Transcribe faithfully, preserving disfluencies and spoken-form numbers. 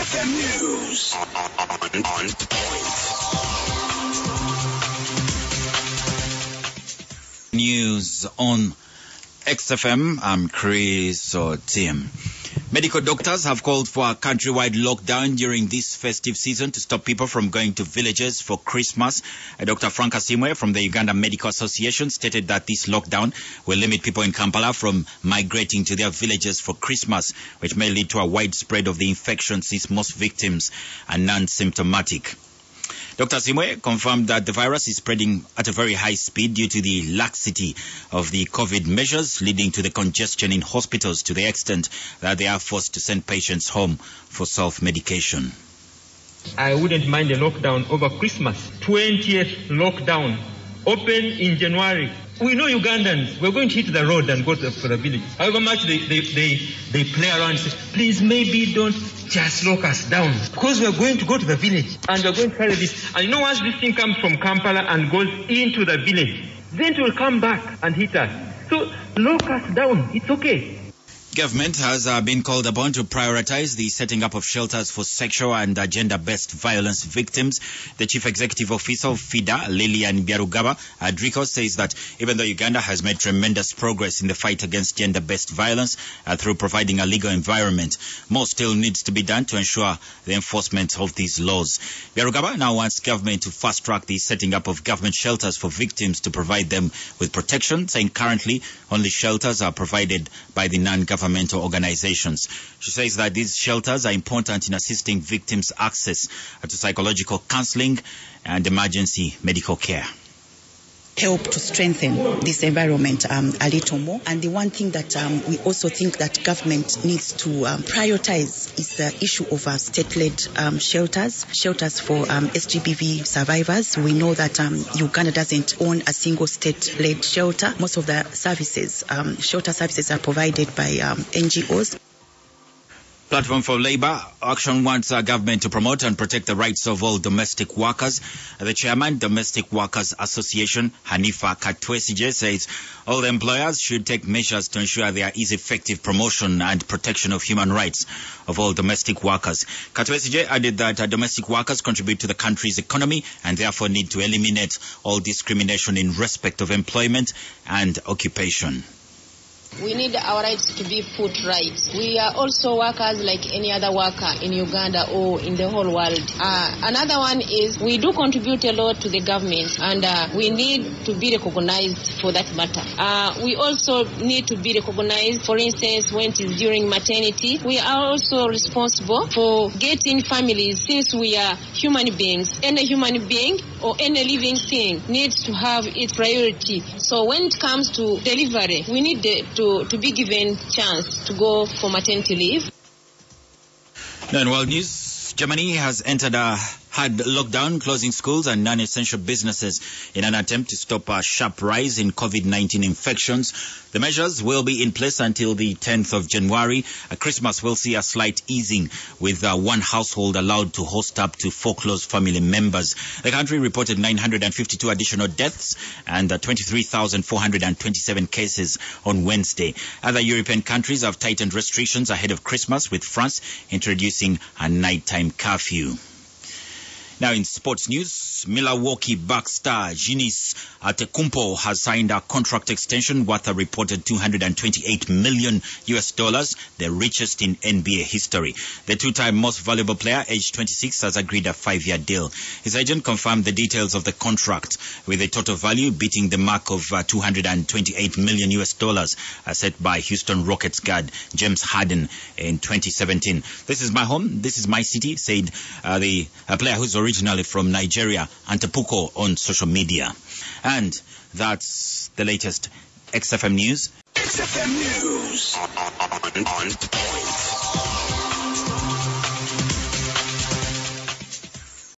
X F M News. On point. News on X F M. I'm Chris or Tim. Medical doctors have called for a countrywide lockdown during this festive season to stop people from going to villages for Christmas. Doctor Frank Asiimwe from the Uganda Medical Association stated that this lockdown will limit people in Kampala from migrating to their villages for Christmas, which may lead to a widespread of the infection since most victims are non-symptomatic. Doctor Asiimwe confirmed that the virus is spreading at a very high speed due to the laxity of the COVID measures, leading to the congestion in hospitals to the extent that they are forced to send patients home for self-medication. I wouldn't mind a lockdown over Christmas. twentieth lockdown, open in January. We know Ugandans, we're going to hit the road and go to the, for the village. However much they, they, they, they play around, say, please maybe don't just lock us down, because we're going to go to the village and we're going to carry this. And you know, once this thing comes from Kampala and goes into the village, then it will come back and hit us. So lock us down, it's okay. Government has uh, been called upon to prioritize the setting up of shelters for sexual and uh, gender-based violence victims. The Chief Executive Officer of FIDA, Lilian Bwarugaba Adriko, says that even though Uganda has made tremendous progress in the fight against gender-based violence uh, through providing a legal environment, more still needs to be done to ensure the enforcement of these laws. Bwarugaba now wants government to fast-track the setting up of government shelters for victims to provide them with protection, saying currently only shelters are provided by the non-government governmental organizations. She says that these shelters are important in assisting victims' access to psychological counseling and emergency medical care. Help to strengthen this environment um, a little more. And the one thing that um, we also think that government needs to um, prioritize is the issue of uh, state-led um, shelters, shelters for um, S G B V survivors. We know that um, Uganda doesn't own a single state-led shelter. Most of the services, um, shelter services, are provided by um, N G Os. Platform for Labour Action wants our government to promote and protect the rights of all domestic workers. The chairman, Domestic Workers Association, Hanifa Katwesigye, says all employers should take measures to ensure there is effective promotion and protection of human rights of all domestic workers. Katwesigye added that domestic workers contribute to the country's economy and therefore need to eliminate all discrimination in respect of employment and occupation. We need our rights to be food rights. We are also workers like any other worker in Uganda or in the whole world. Uh, another one is we do contribute a lot to the government, and uh, we need to be recognized for that matter. Uh, we also need to be recognized, for instance, when it is during maternity. We are also responsible for getting families, since we are human beings. Any human being or any living thing needs to have its priority. So when it comes to delivery, we need the, to, to be given chance to go for maternity leave. Now in world news, Germany has entered a hard lockdown, closing schools and non-essential businesses in an attempt to stop a sharp rise in COVID nineteen infections. The measures will be in place until the tenth of January. At Christmas will see a slight easing, with uh, one household allowed to host up to four close family members. The country reported nine hundred fifty-two additional deaths and uh, twenty-three thousand four hundred twenty-seven cases on Wednesday. Other European countries have tightened restrictions ahead of Christmas, with France introducing a nighttime curfew. Now in sports news, Milwaukee Bucks star Giannis Antetokounmpo has signed a contract extension worth a reported two hundred twenty-eight million U S dollars, the richest in N B A history. The two-time most valuable player, aged twenty-six, has agreed a five-year deal. His agent confirmed the details of the contract, with the total value beating the mark of uh, two hundred twenty-eight million U S dollars uh, set by Houston Rockets guard James Harden in twenty seventeen. This is my home, this is my city, said uh, the uh, player who's originally originally from Nigeria, Antetokounmpo, on social media. And that's the latest X F M News. X F M News. On, on, on, on point.